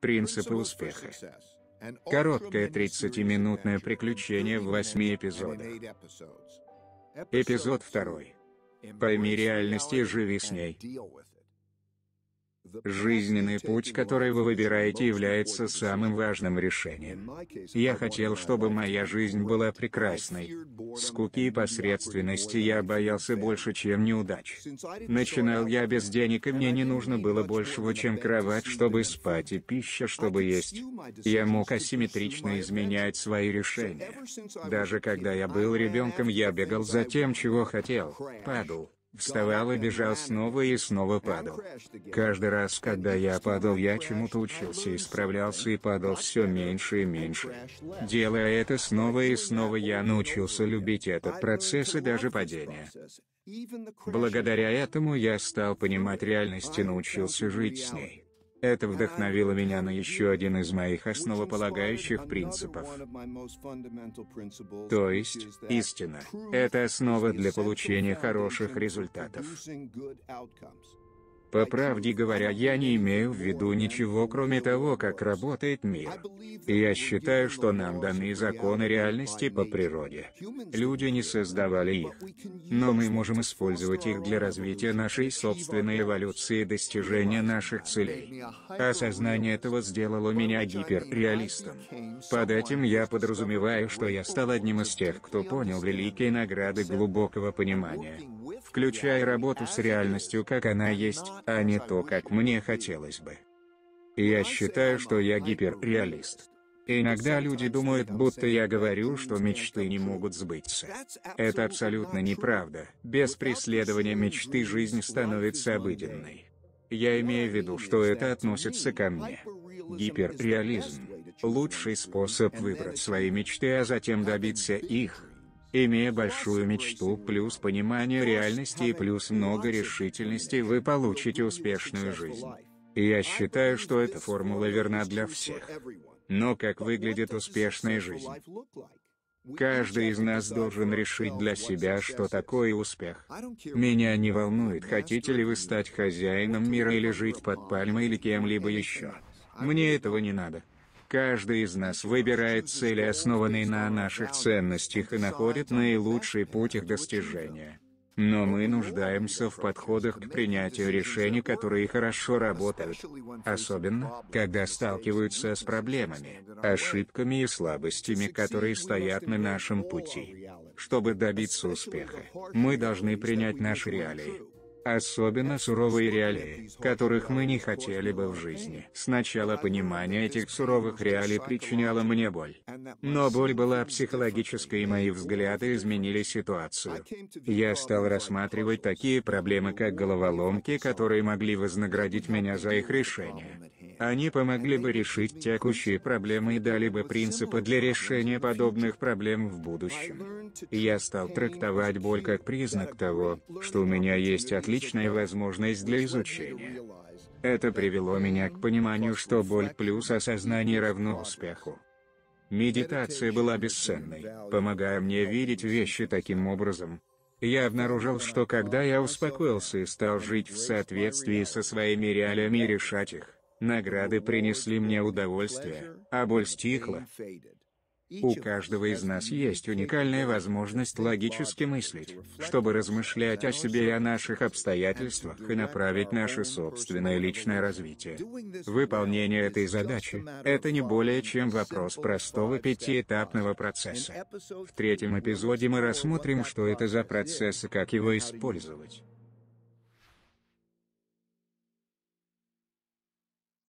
Принципы успеха. Короткое 30-минутное приключение в 8 эпизодах. Эпизод 2. Пойми реальность и живи с ней. Жизненный путь, который вы выбираете, является самым важным решением. Я хотел, чтобы моя жизнь была прекрасной. Скуки и посредственности я боялся больше, чем неудач. Начинал я без денег, и мне не нужно было большего, чем кровать, чтобы спать, и пища, чтобы есть. Я мог асимметрично изменять свои решения. Даже когда я был ребенком, я бегал за тем, чего хотел, падал. Вставал и бежал снова и снова падал. Каждый раз, когда я падал, я чему-то учился, исправлялся и падал все меньше и меньше. Делая это снова и снова, я научился любить этот процесс и даже падение. Благодаря этому я стал понимать реальность и научился жить с ней. Это вдохновило меня на еще один из моих основополагающих принципов. То есть, истина — это основа для получения хороших результатов. По правде говоря, я не имею в виду ничего, кроме того, как работает мир. Я считаю, что нам даны законы реальности по природе. Люди не создавали их. Но мы можем использовать их для развития нашей собственной эволюции и достижения наших целей. Осознание этого сделало меня гиперреалистом. Под этим я подразумеваю, что я стал одним из тех, кто понял великие награды глубокого понимания, включая работу с реальностью, как она есть, а не то, как мне хотелось бы. Я считаю, что я гиперреалист. Иногда люди думают, будто я говорю, что мечты не могут сбыться. Это абсолютно неправда. Без преследования мечты жизнь становится обыденной. Я имею в виду, что это относится ко мне. Гиперреализм – лучший способ выбрать свои мечты, а затем добиться их. Имея большую мечту, плюс понимание реальности и плюс много решительности, вы получите успешную жизнь. Я считаю, что эта формула верна для всех. Но как выглядит успешная жизнь? Каждый из нас должен решить для себя, что такое успех. Меня не волнует, хотите ли вы стать хозяином мира или жить под пальмой или кем-либо еще. Мне этого не надо. Каждый из нас выбирает цели, основанные на наших ценностях, и находит наилучший путь их достижения. Но мы нуждаемся в подходах к принятию решений, которые хорошо работают. Особенно, когда сталкиваются с проблемами, ошибками и слабостями, которые стоят на нашем пути. Чтобы добиться успеха, мы должны принять наши реалии. Особенно суровые реалии, которых мы не хотели бы в жизни. Сначала понимание этих суровых реалий причиняло мне боль. Но боль была психологической, и мои взгляды изменили ситуацию. Я стал рассматривать такие проблемы, как головоломки, которые могли вознаградить меня за их решение. Они помогли бы решить текущие проблемы и дали бы принципы для решения подобных проблем в будущем. Я стал трактовать боль как признак того, что у меня есть отличная возможность для изучения. Это привело меня к пониманию, что боль плюс осознание равно успеху. Медитация была бесценной, помогая мне видеть вещи таким образом. Я обнаружил, что когда я успокоился и стал жить в соответствии со своими реалиями и решать их, награды принесли мне удовольствие, а боль стихла. У каждого из нас есть уникальная возможность логически мыслить, чтобы размышлять о себе и о наших обстоятельствах и направить наше собственное личное развитие. Выполнение этой задачи – это не более чем вопрос простого пятиэтапного процесса. В третьем эпизоде мы рассмотрим, что это за процесс и как его использовать.